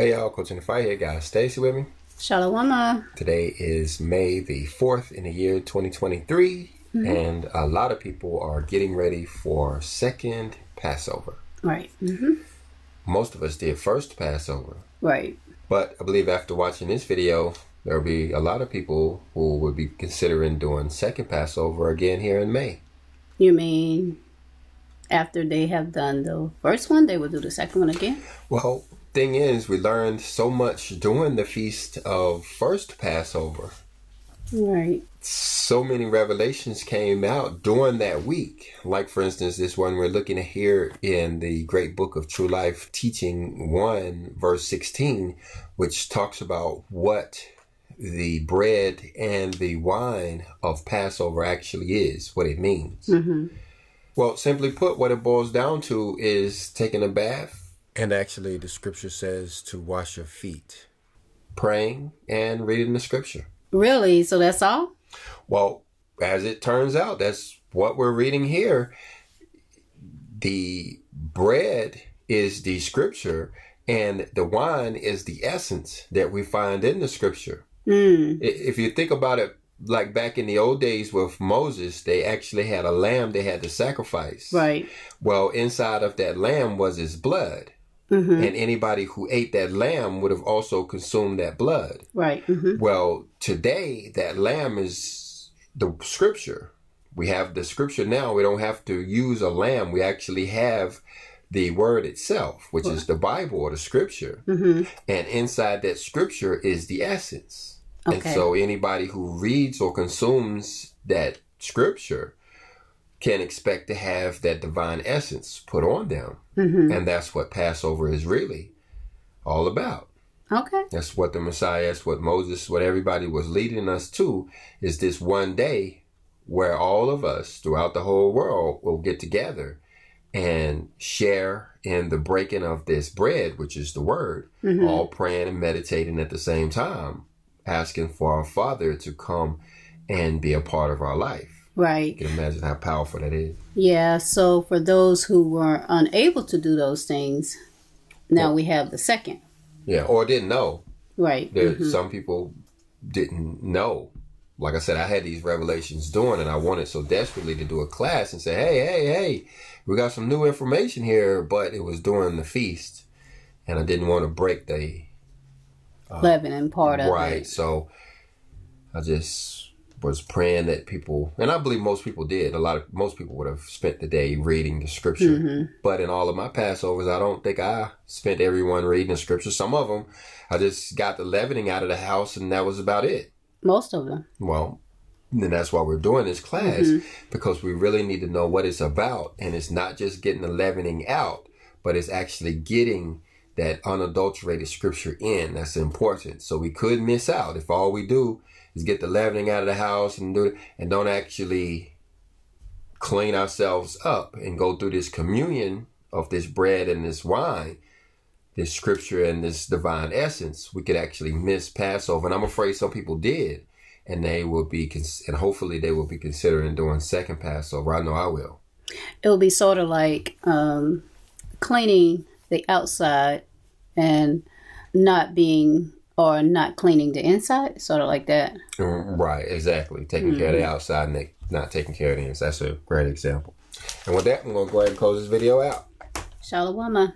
Hey y'all, Coach in the Fire here, guys. Stacy with me. Shalomama. Today is May the 4th in the year 2023, and a lot of people are getting ready for second Passover. Right. Most of us did first Passover. Right. But I believe after watching this video, there'll be a lot of people who would be considering doing second Passover again here in May. You mean after they have done the first one, they will do the second one again? Well, thing is, we learned so much during the feast of first Passover. Right. So many revelations came out during that week. Like, for instance, this one we're looking at here in the great book of True Life Teaching 1, verse 16, which talks about what the bread and the wine of Passover actually is, what it means. Well, simply put, what it boils down to is taking a bath. And actually, the scripture says to wash your feet, praying and reading the scripture. Really? So that's all? Well, as it turns out, that's what we're reading here. The bread is the scripture, and the wine is the essence that we find in the scripture. If you think about it, like back in the old days with Moses, they actually had a lamb they had to sacrifice. Right. Well, inside of that lamb was his blood. And anybody who ate that lamb would have also consumed that blood. Right. Well, today, that lamb is the scripture. We have the scripture now. We don't have to use a lamb. We actually have the word itself, which is the Bible or the scripture. And inside that scripture is the essence. And so anybody who reads or consumes that scripture can expect to have that divine essence put on them. And that's what Passover is really all about. That's what the Messiah, that's what Moses, what everybody was leading us to, is this one day where all of us throughout the whole world will get together and share in the breaking of this bread, which is the word, all praying and meditating at the same time, asking for our Father to come and be a part of our life. Right. You can imagine how powerful that is. Yeah, so for those who were unable to do those things, now we have the second. Yeah, or didn't know. Right. Some people didn't know. Like I said, I had these revelations doing, and I wanted so desperately to do a class and say, hey, we got some new information here, but it was during the feast, and I didn't want to break the leaven part of it. Right, so I just was praying that people, and I believe most people did. Most people would have spent the day reading the scripture. But in all of my Passovers, I don't think I spent everyone reading the scripture. Some of them, I just got the leavening out of the house, and that was about it. Most of them. Well, and that's why we're doing this class, because we really need to know what it's about. And it's not just getting the leavening out, but it's actually getting that unadulterated scripture in. That's important. So we could miss out if all we do is get the leavening out of the house and do it, and don't actually clean ourselves up and go through this communion of this bread and this wine, this scripture and this divine essence. We could actually miss Passover, and I'm afraid some people did, and they will be, and hopefully they will be considering doing second Passover. I know I will. It will be sort of like cleaning the outside and not being, or not cleaning the inside, sort of like that. Right, exactly. Taking care of the outside and not taking care of the inside. That's a great example. And with that, I'm going to go ahead and close this video out. Shalawama.